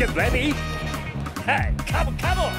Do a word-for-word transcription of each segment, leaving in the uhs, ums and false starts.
get ready. Hey, come, come on.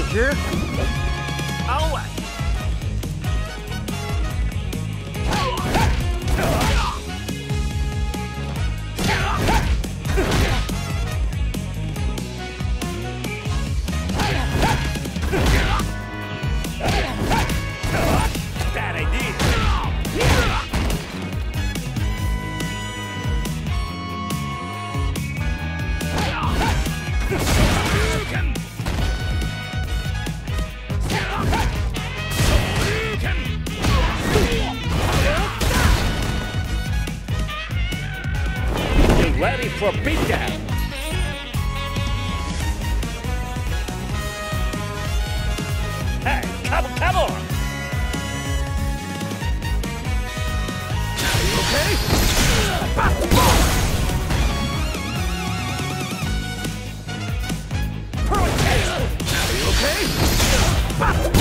right here. All right. Ready for beatdown! Hey, come, come on! You okay? Hurricane! Are you okay?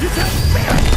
You just